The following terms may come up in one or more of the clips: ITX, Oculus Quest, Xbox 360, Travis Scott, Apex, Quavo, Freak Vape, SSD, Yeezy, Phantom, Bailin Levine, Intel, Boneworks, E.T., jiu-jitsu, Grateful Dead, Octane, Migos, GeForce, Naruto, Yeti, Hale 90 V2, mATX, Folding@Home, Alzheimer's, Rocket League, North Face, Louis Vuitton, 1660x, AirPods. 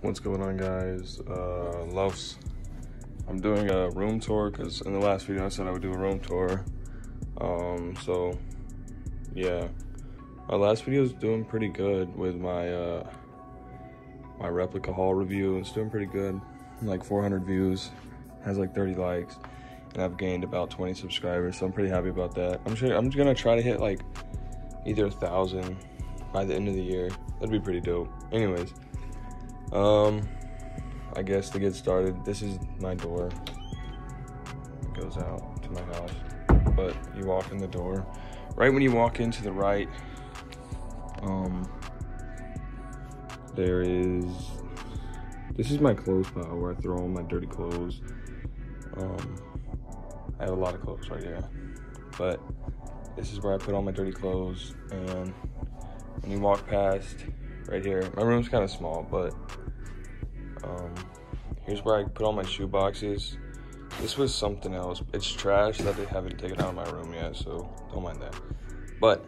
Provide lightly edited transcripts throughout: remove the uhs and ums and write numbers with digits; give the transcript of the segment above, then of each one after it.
What's going on, guys? Luffs. I'm doing a room tour because in the last video I said I would do a room tour. So yeah, my last video is doing pretty good with my my replica haul review. It's doing pretty good, like 400 views, has like 30 likes, and I've gained about 20 subscribers. So I'm pretty happy about that. I'm gonna try to hit like either 1,000 by the end of the year. That'd be pretty dope. Anyways. I guess to get started, this is my door. It goes out to my house, but you walk in the door. Right when you walk into the right, this is my clothes pile where I throw all my dirty clothes. I have a lot of clothes right here, but this is where I put all my dirty clothes. And when you walk past, right here, my room's kind of small, but here's where I put all my shoe boxes. This was something else. It's trash that they haven't taken out of my room yet, so don't mind that. But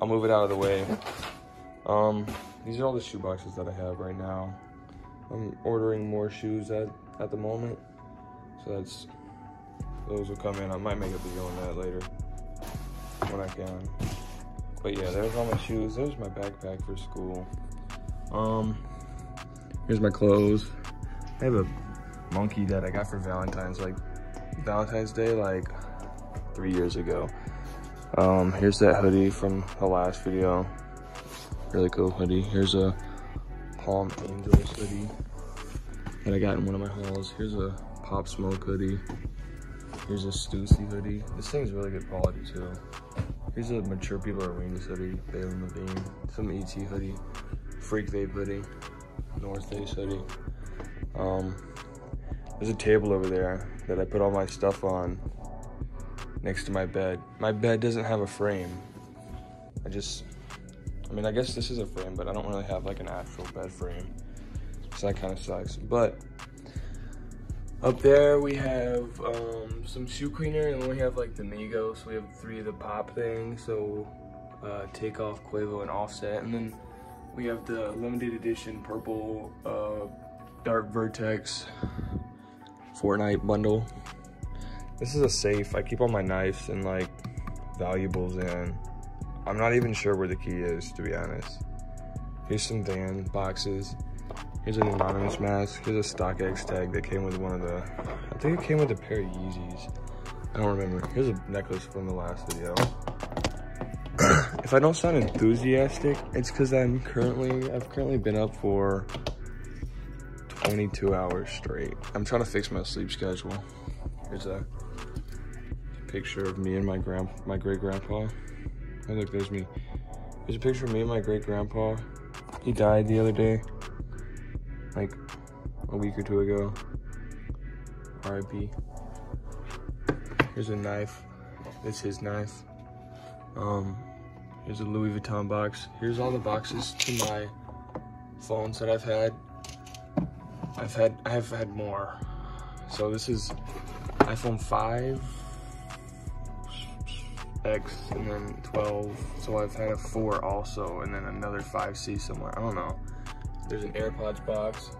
I'll move it out of the way. These are all the shoe boxes that I have right now. I'm ordering more shoes at the moment, so those will come in. I might make a video on that later when I can. But yeah, there's all my shoes. There's my backpack for school. Here's my clothes. I have a monkey that I got for Valentine's Day, like 3 years ago. Here's that hoodie from the last video. Really cool hoodie. Here's a Palm Angels hoodie that I got in one of my hauls. Here's a Pop Smoke hoodie. Here's a Stussy hoodie. This thing's really good quality too. Here's a Mature People Arena hoodie, Bailin Levine, some E.T. hoodie, Freak Vape hoodie, North Face hoodie. There's a table over there that I put all my stuff on next to my bed. My bed doesn't have a frame. I guess this is a frame, but I don't really have like an actual bed frame, so that kind of sucks. But up there we have some shoe cleaner, and then we have like the Migos. We have three of the pop things, so Takeoff, Quavo, and Offset. And then we have the limited edition purple Dark Vertex Fortnite bundle. This is a safe. I keep all my knives and like valuables in. I'm not even sure where the key is, to be honest. Here's some van boxes. Here's an anonymous mask. Here's a Stock X tag that came with I think it came with a pair of Yeezys. I don't remember. Here's a necklace from the last video. If I don't sound enthusiastic, it's because I've currently been up for 22 hours straight. I'm trying to fix my sleep schedule. Here's a picture of me and my great grandpa. Oh look, there's me. Here's a picture of me and my great grandpa. He died the other day, like a week or two ago. R.I.P. Here's a knife. It's his knife. Here's a Louis Vuitton box. Here's all the boxes to my phones that I've had. I have had more. So this is iPhone 5, X, and then 12. So I've had a 4 also, and then another 5C somewhere. I don't know. There's an AirPods box.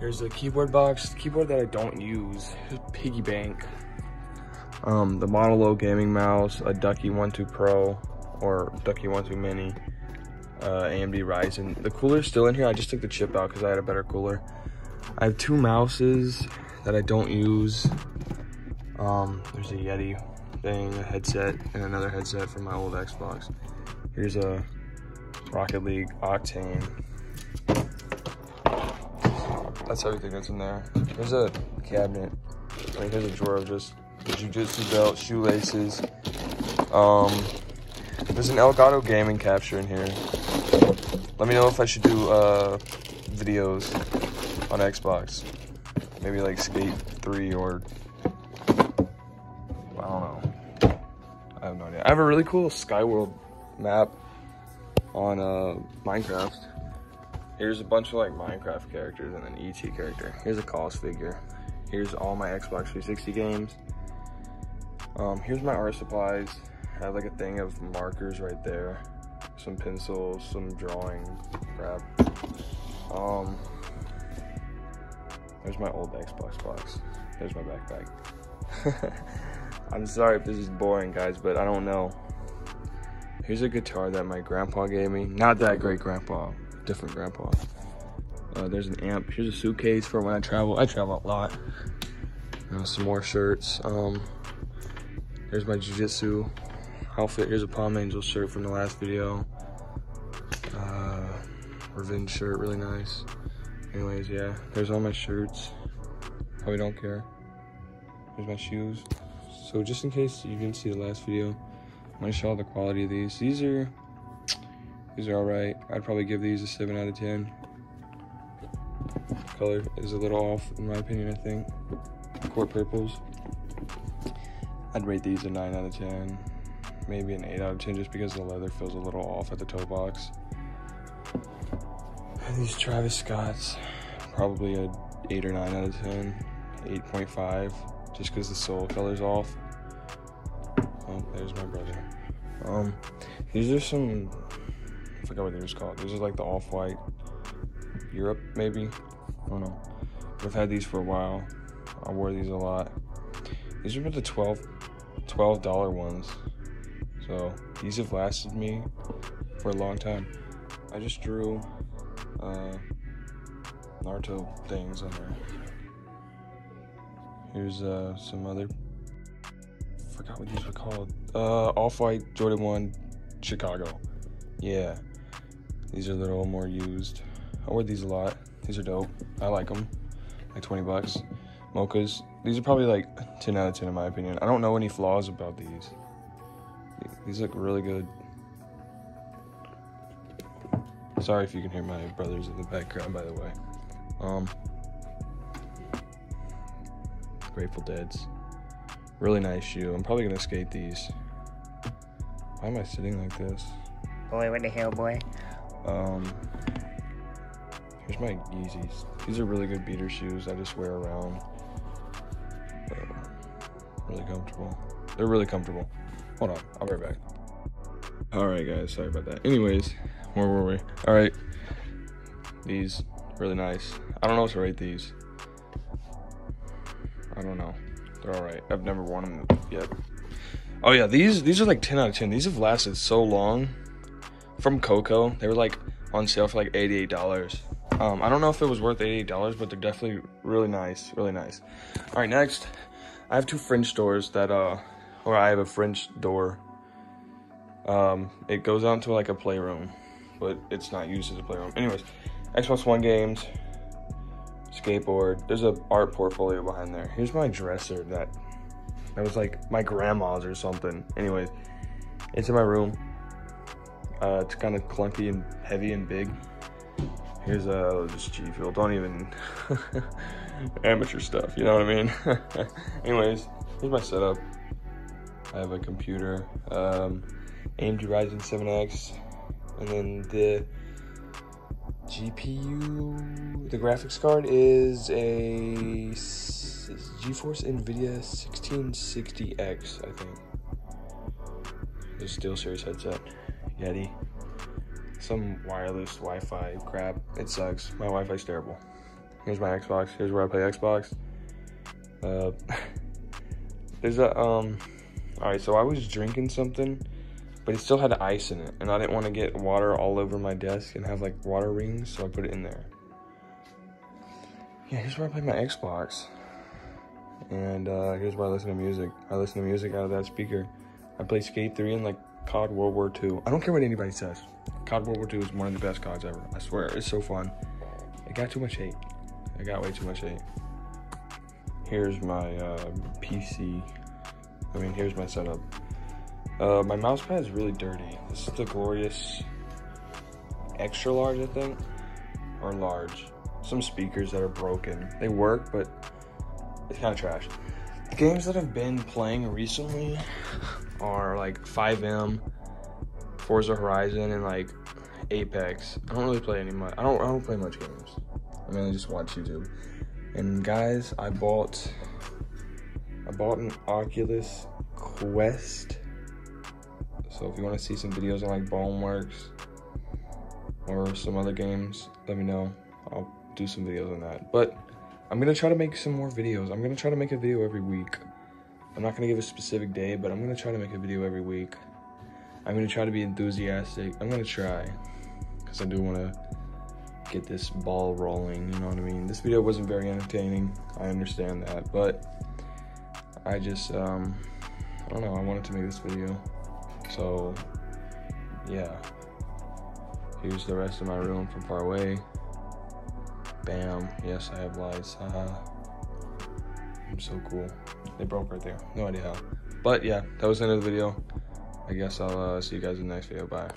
Here's a keyboard box, keyboard that I don't use. Here's a piggy bank. The Model O gaming mouse, a Ducky 1 2 Pro or Ducky 1 2 Mini, AMD Ryzen. The cooler's still in here. I just took the chip out because I had a better cooler. I have two mouses that I don't use. There's a Yeti thing, a headset, and another headset from my old Xbox. Here's a Rocket League Octane. That's everything that's in there. There's a cabinet. Here's a drawer of just the jiu-jitsu belt, shoelaces. There's an Elgato gaming capture in here. Let me know if I should do videos on Xbox. Maybe like Skate 3 or I don't know. I have no idea. I have a really cool Skyworld map on Minecraft. Here's a bunch of like Minecraft characters and an E.T. character. Here's a Calls figure. Here's all my Xbox 360 games. Here's my art supplies. I have like a thing of markers right there, some pencils, some drawing crap. There's my old Xbox box. There's my backpack. I'm sorry if this is boring, guys, but I don't know. Here's a guitar that my grandpa gave me. Not that great grandpa, different grandpa. There's an amp. Here's a suitcase for when I travel. I travel a lot. Some more shirts. There's my jiu-jitsu outfit. Here's a Palm Angels shirt from the last video. Revenge shirt, really nice. Anyways, yeah, there's all my shirts. Probably don't care. There's my shoes. So just in case you didn't see the last video, I'm gonna show all the quality of these. These are all right. I'd probably give these a 7 out of 10. Color is a little off in my opinion, I think. Court purples. I'd rate these a 9 out of 10, maybe an 8 out of 10, just because the leather feels a little off at the toe box. And these Travis Scott's, probably a 8 or 9 out of 10, 8.5, just because the sole color's off. Oh, there's my brother. These are some, I forgot what they was called. These are like the off-white Europe, maybe. I don't know. I've had these for a while. I wore these a lot. These are the $12 ones. So these have lasted me for a long time. I just drew Naruto things on there. Here's some other, forgot what these were called. Off-White Jordan 1 Chicago. Yeah, these are a little more used. I wear these a lot. These are dope. I like them. Like $20. Mochas. These are probably like 10 out of 10 in my opinion. I don't know any flaws about these. These look really good. Sorry if you can hear my brothers in the background, by the way. Grateful Dead's. Really nice shoe. I'm probably gonna skate these. Why am I sitting like this? Boy, what the hell, boy? Here's my Yeezys. These are really good beater shoes. I just wear around. Really comfortable. They're really comfortable. Hold on, I'll be right back. All right, guys, sorry about that. Anyways, where were we? All right, these really nice. I don't know what to rate these. I don't know. They're all right. I've never worn them yet. Oh yeah, these are like 10 out of 10. These have lasted so long. From Coco, they were like on sale for like $88. I don't know if it was worth $88, but they're definitely really nice, really nice. All right, next, I have two French doors that, or I have a French door. It goes out to like a playroom, but it's not used as a playroom. Anyways, Xbox One games, skateboard. There's an art portfolio behind there. Here's my dresser that was like my grandma's or something. Anyways, it's in my room. It's kind of clunky and heavy and big. Here's just G Fuel. Don't even amateur stuff. You know what I mean? Anyways, here's my setup. I have a computer, AMD Ryzen 7X, and then the GPU, the graphics card is a GeForce NVIDIA 1660X, I think. There's a SteelSeries headset, Yeti, some wireless Wi-Fi crap. It sucks. My Wi-Fi's terrible. Here's my Xbox. Here's where I play Xbox. There's a all right, so I was drinking something, but it still had ice in it, and I didn't want to get water all over my desk and have like water rings, so I put it in there. Yeah, here's where I play my Xbox, and here's where I listen to music. I listen to music out of that speaker. I play Skate 3 and like COD World War II. I don't care what anybody says. COD World War II is one of the best CODs ever. I swear, it's so fun. It got too much hate. I got way too much hate. Here's my PC. I mean, here's my setup. My mouse pad is really dirty. This is the Glorious extra large, I think, or large. Some speakers that are broken. They work, but it's kind of trash. The games that I've been playing recently are like 5M, Forza Horizon, and like Apex. I don't really play any much. I don't play much games. I mainly just watch YouTube. And guys, I bought an Oculus Quest. So if you want to see some videos on like Boneworks or some other games, let me know. I'll do some videos on that. But I'm gonna try to make some more videos. I'm gonna try to make a video every week. I'm not gonna give a specific day, but I'm gonna try to make a video every week. I'm gonna try to be enthusiastic. I'm gonna try, because I do wanna get this ball rolling, you know what I mean? This video wasn't very entertaining, I understand that, but I just, I don't know, I wanted to make this video. So, yeah. Here's the rest of my room from far away. Bam, yes, I have lights, haha. I'm so cool. They broke right there, no idea how. But yeah, that was the end of the video. I guess I'll see you guys in the next video, bye.